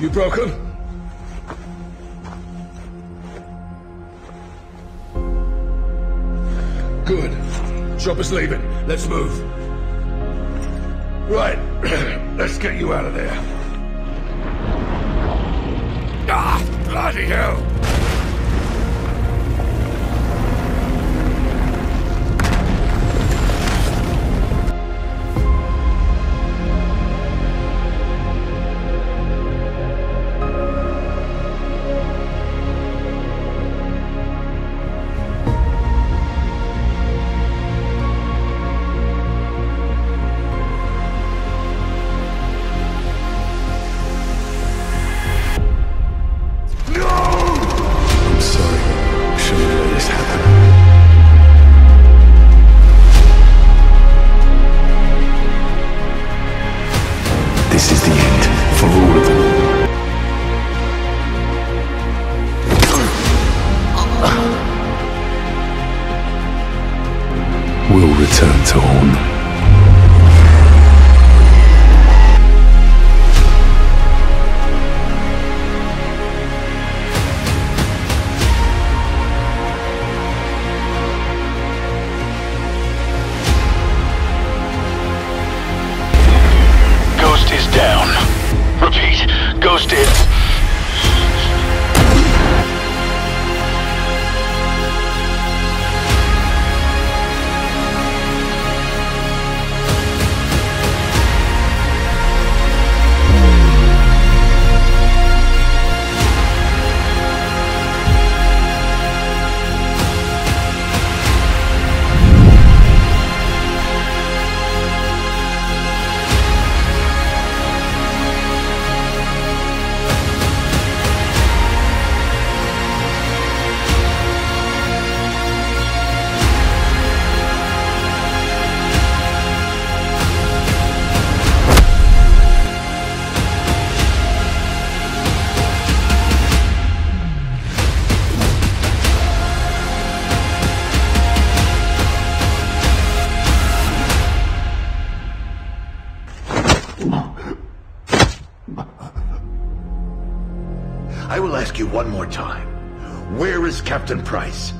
You broken? Good. Chopper's leaving. Let's move. Right. Let's get you out of there. Ah! Bloody hell! This is the end for all of them. We'll return to Horn. Down. Repeat. Ghost is... I will ask you one more time. Where is Captain Price?